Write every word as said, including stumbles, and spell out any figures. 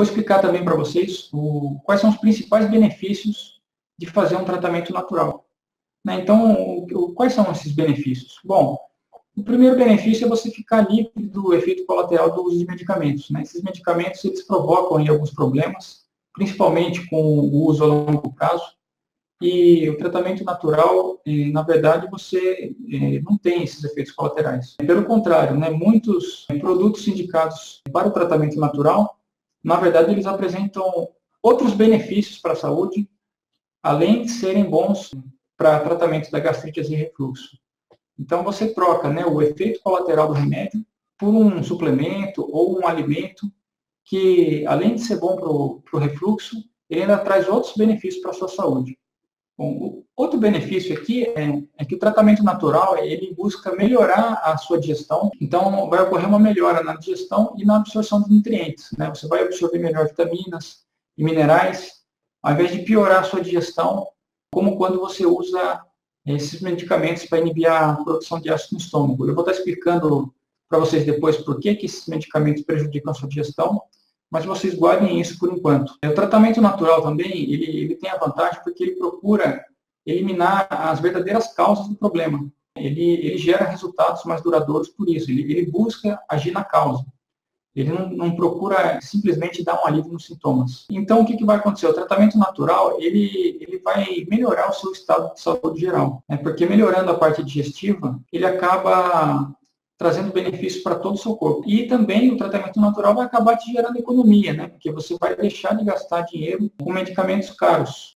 Vou explicar também para vocês o, quais são os principais benefícios de fazer um tratamento natural. Né? Então, o, quais são esses benefícios? Bom, o primeiro benefício é você ficar livre do efeito colateral do uso de medicamentos. Né? Esses medicamentos eles provocam aí, alguns problemas, principalmente com o uso a longo prazo. E o tratamento natural, na verdade, você não tem esses efeitos colaterais. Pelo contrário, né, muitos produtos indicados para o tratamento natural, na verdade, eles apresentam outros benefícios para a saúde, além de serem bons para tratamento da gastrite e refluxo. Então, você troca, né, o efeito colateral do remédio por um suplemento ou um alimento que, além de ser bom para o refluxo, ele ainda traz outros benefícios para a sua saúde. Bom, outro benefício aqui é, é que o tratamento natural, ele busca melhorar a sua digestão. Então, vai ocorrer uma melhora na digestão e na absorção de nutrientes. Né? Você vai absorver melhor vitaminas e minerais, ao invés de piorar a sua digestão, como quando você usa esses medicamentos para inibir a produção de ácido no estômago. Eu vou estar explicando para vocês depois por que, que esses medicamentos prejudicam a sua digestão, mas vocês guardem isso por enquanto. O tratamento natural também, ele, ele tem a vantagem porque ele procura eliminar as verdadeiras causas do problema. Ele, ele gera resultados mais duradouros por isso, ele, ele busca agir na causa. Ele não, não procura simplesmente dar um alívio nos sintomas. Então, o que, que vai acontecer? O tratamento natural, ele, ele vai melhorar o seu estado de saúde geral, né? Porque melhorando a parte digestiva, ele acaba trazendo benefícios para todo o seu corpo. E também o tratamento natural vai acabar te gerando economia, né? Porque você vai deixar de gastar dinheiro com medicamentos caros.